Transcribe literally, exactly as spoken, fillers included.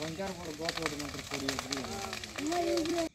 One car for both of them.